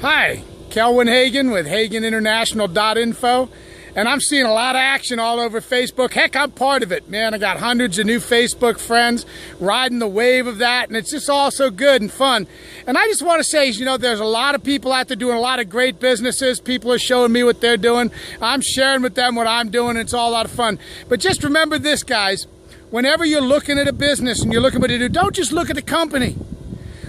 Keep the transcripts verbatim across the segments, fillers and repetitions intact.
Hi, Kelwin Hagen with Hagen International dot info, and I'm seeing a lot of action all over Facebook. Heck, I'm part of it, man. I got hundreds of new Facebook friends riding the wave of that, and it's just all so good and fun. And I just want to say, you know, there's a lot of people out there doing a lot of great businesses. People are showing me what they're doing. I'm sharing with them what I'm doing. It's all a lot of fun. But just remember this, guys. Whenever you're looking at a business and you're looking at what to do, don't just look at the company.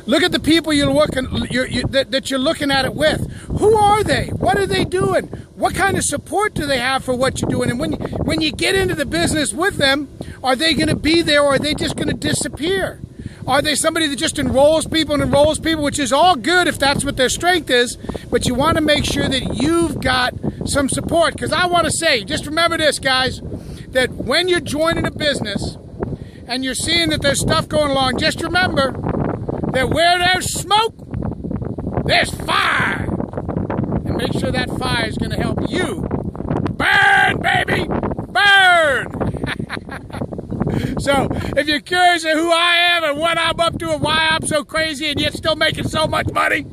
Look at the people you're looking you're, you, that, that you're looking at it with. Who are they? What are they doing? What kind of support do they have for what you're doing? And when you, when you get into the business with them, are they going to be there, or are they just going to disappear? Are they somebody that just enrolls people and enrolls people, which is all good if that's what their strength is, but you want to make sure that you've got some support. Because I want to say, just remember this, guys, that when you're joining a business and you're seeing that there's stuff going along, just remember that where there's smoke, there's fire. And make sure that fire is going to help you burn, baby, burn. So if you're curious of who I am and what I'm up to and why I'm so crazy and yet still making so much money,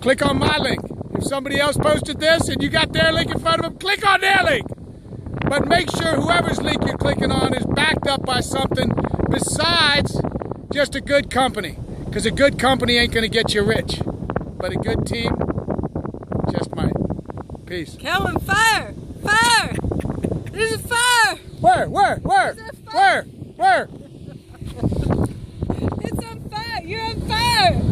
click on my link. If somebody else posted this and you got their link in front of them, click on their link. But make sure whoever's link you're clicking on is backed up by something besides just a good company, because a good company ain't going to get you rich, but a good team just might. Peace. Kelvin, fire! Fire! There's a fire! Where? Where? Where? Where? Where? It's on fire! You're on fire!